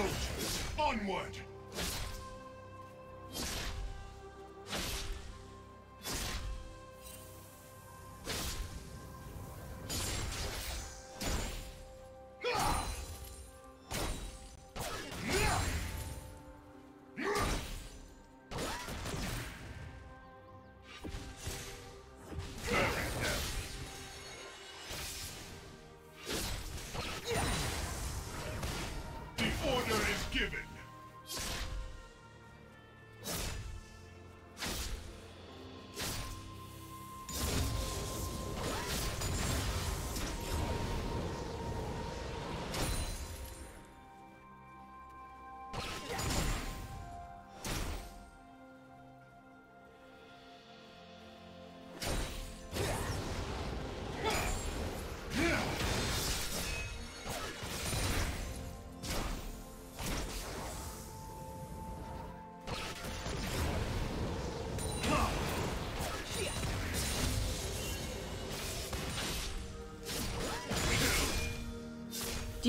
Soldiers, onward! Do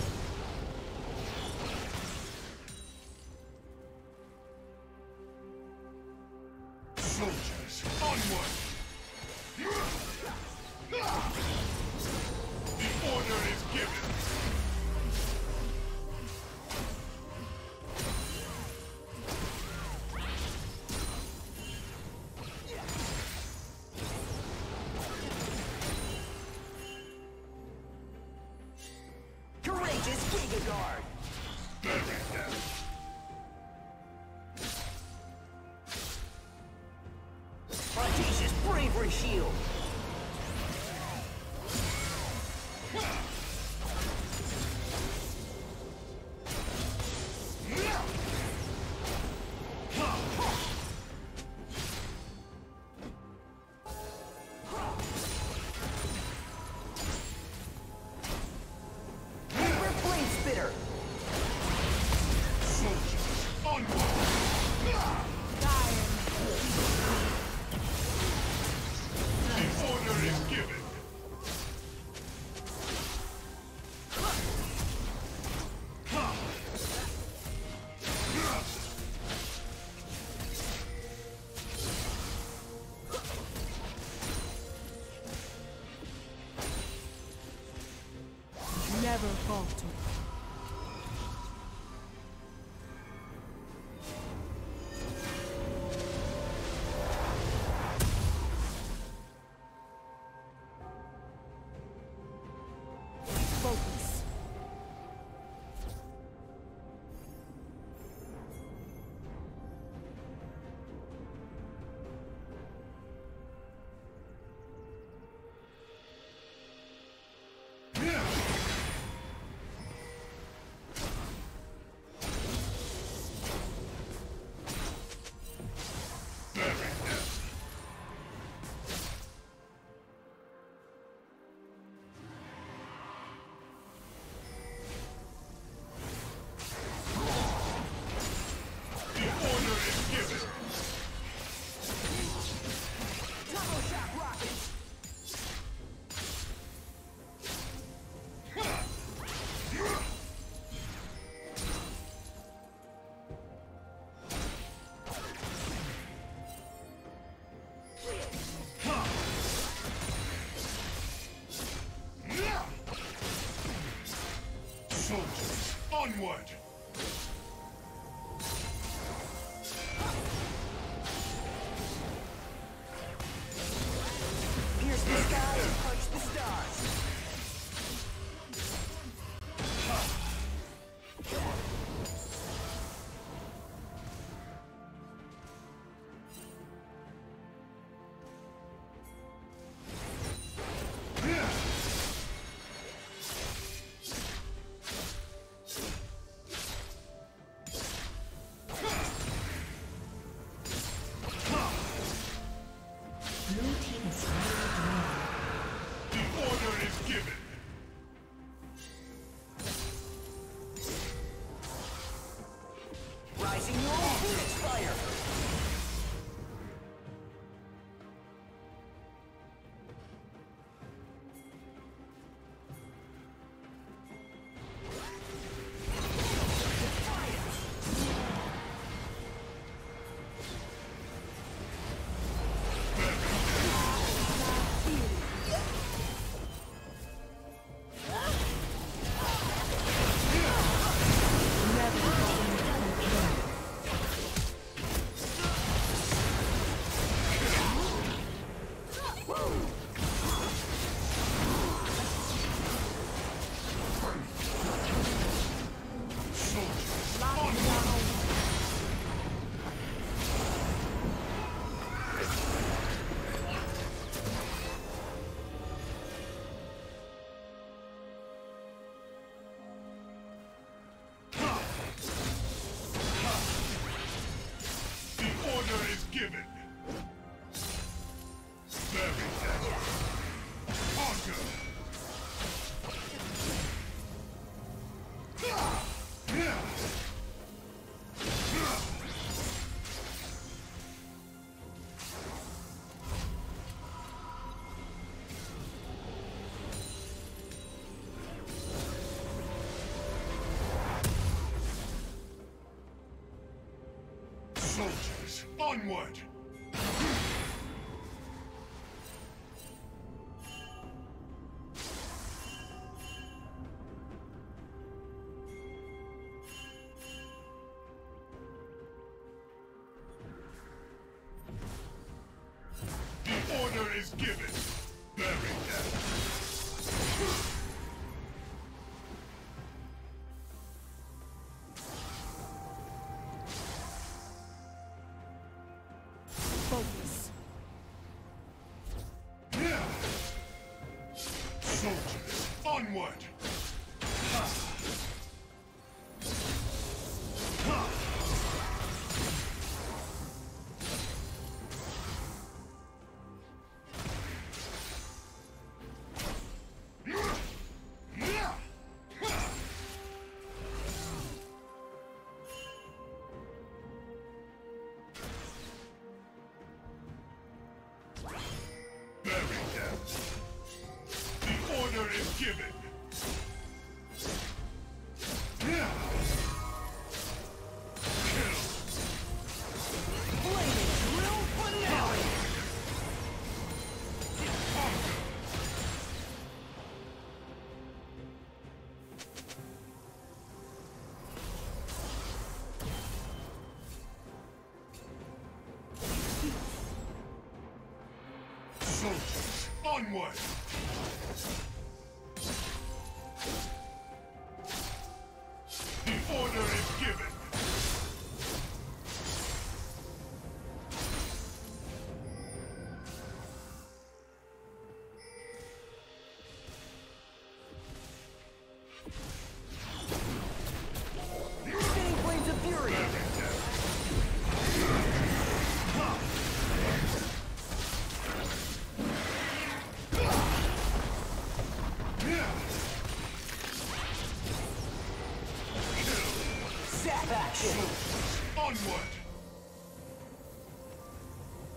Soldiers, onward! The order is given! Shield. Never falter. Focus. Soldiers, onward! Pierce the sky and punch the stars! Blue team is Soldiers, onward! The order is given. Bury them. Given. Soldiers, onward! Onward!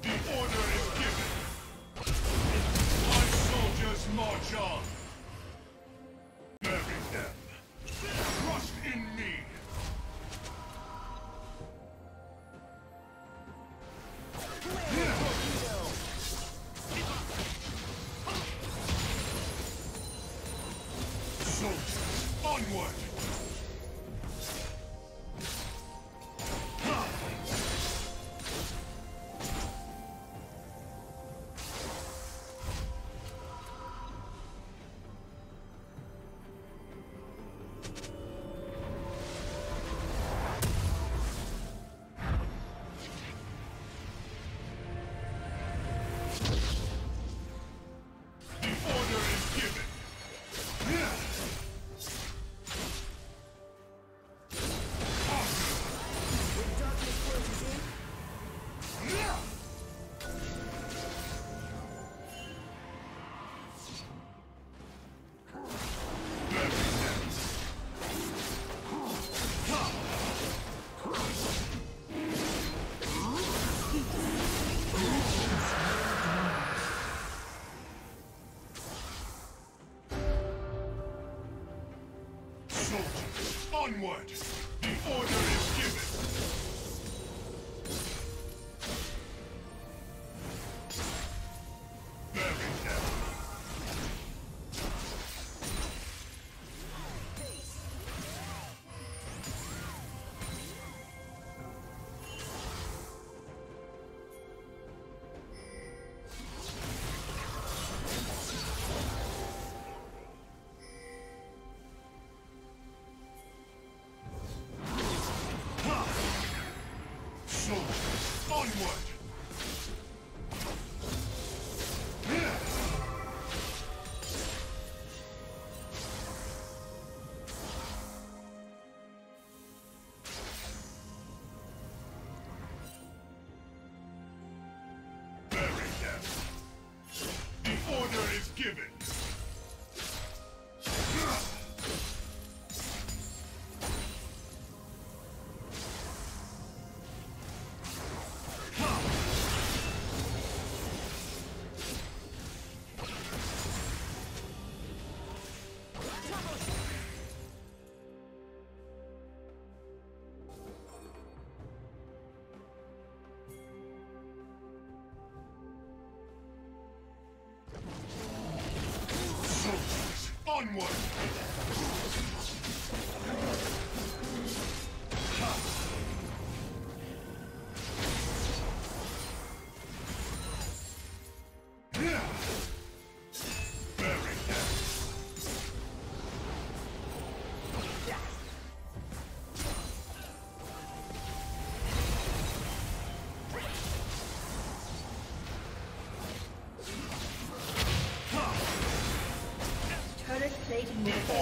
The order is given! My soldiers march on! Bury them! Trust in me! Soldiers, onward! Onward! The order is given! Bury them! Onward! Bury them! The order is given! Onward!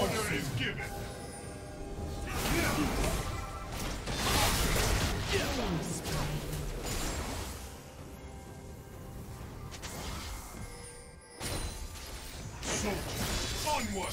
Order is given. Soldiers, onward.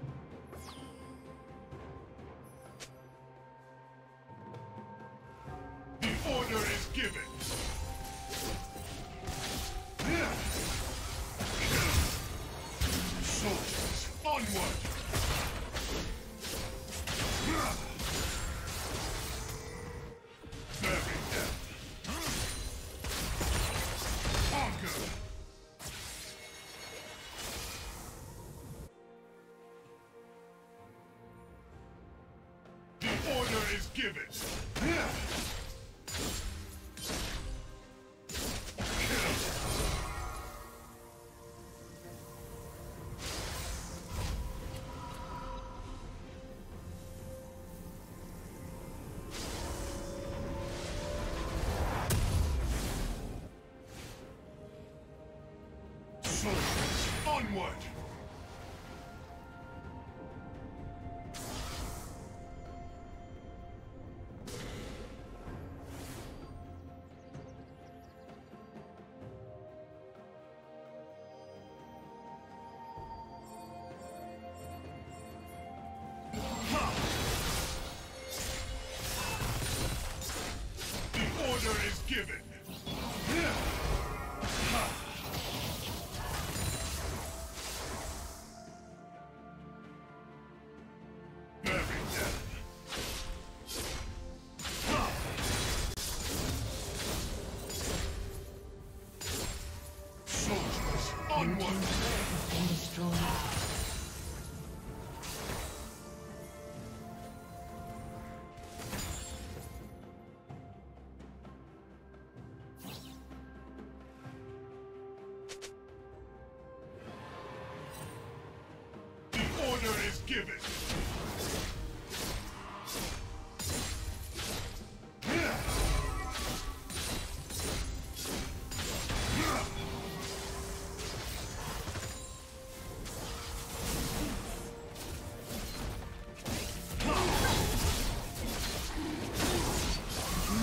Give it. Soldiers, onward. Given. Give it.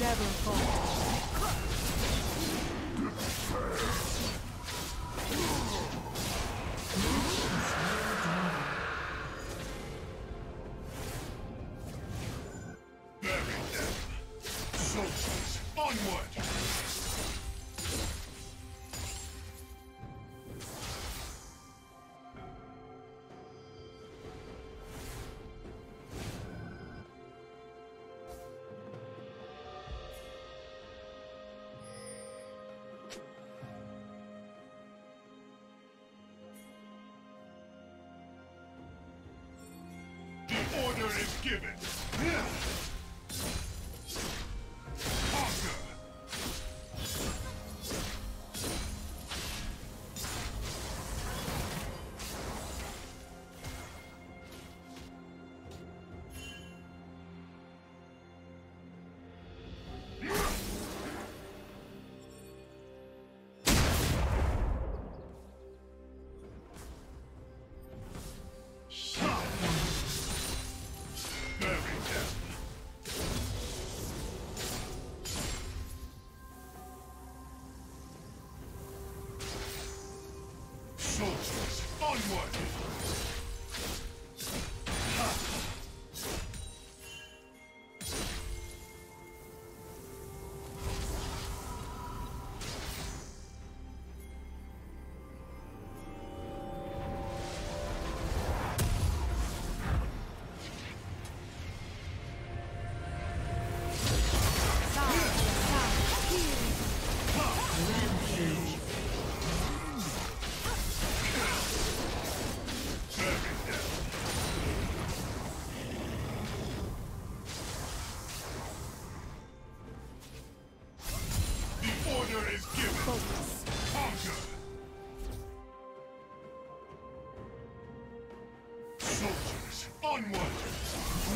Never fall. Order is given. Conquer. Yeah.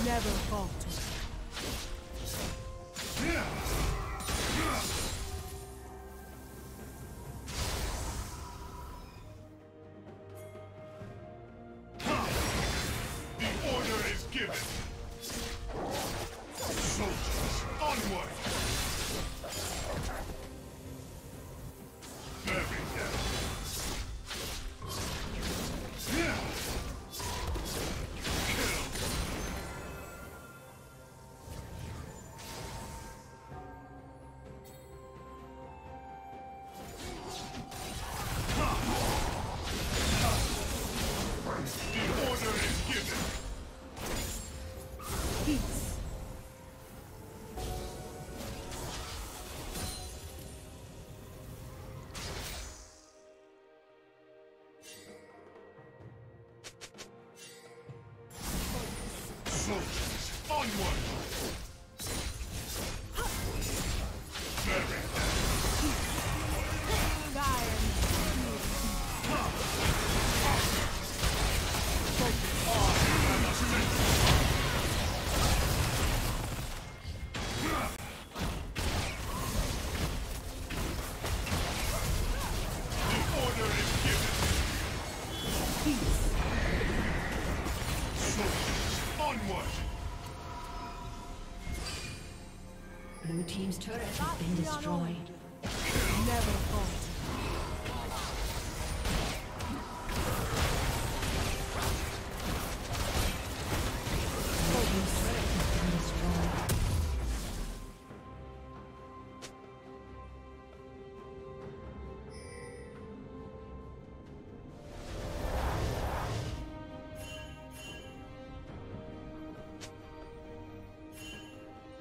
Never falter. Blue team's turret has been destroyed. Never fall.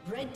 Red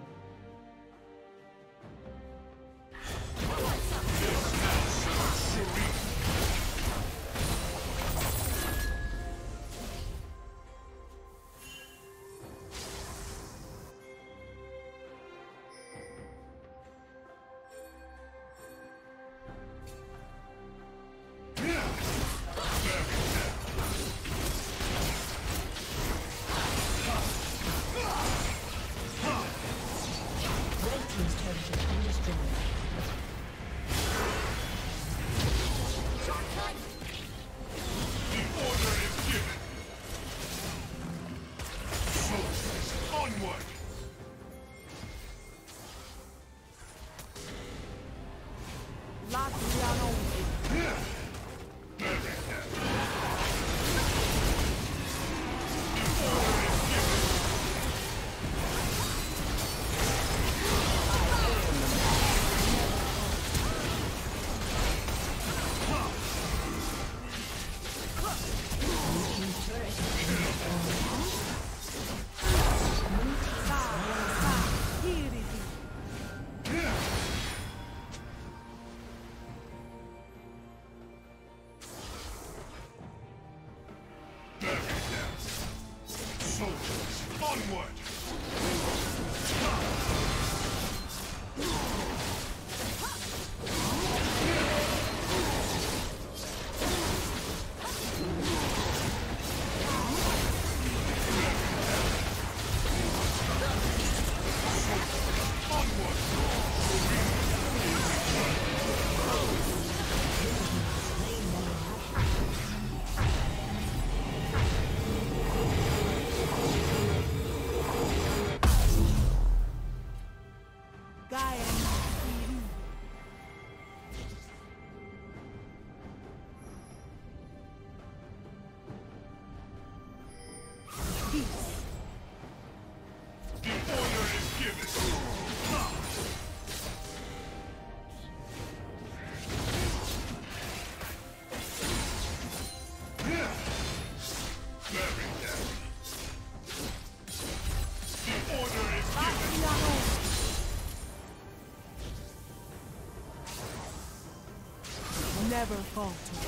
never falter.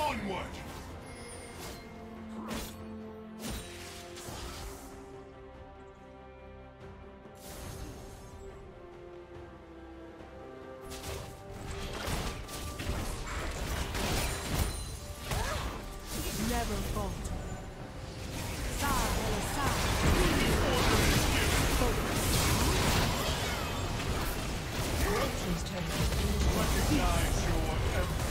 Onward! Never falter. Recognize your effort.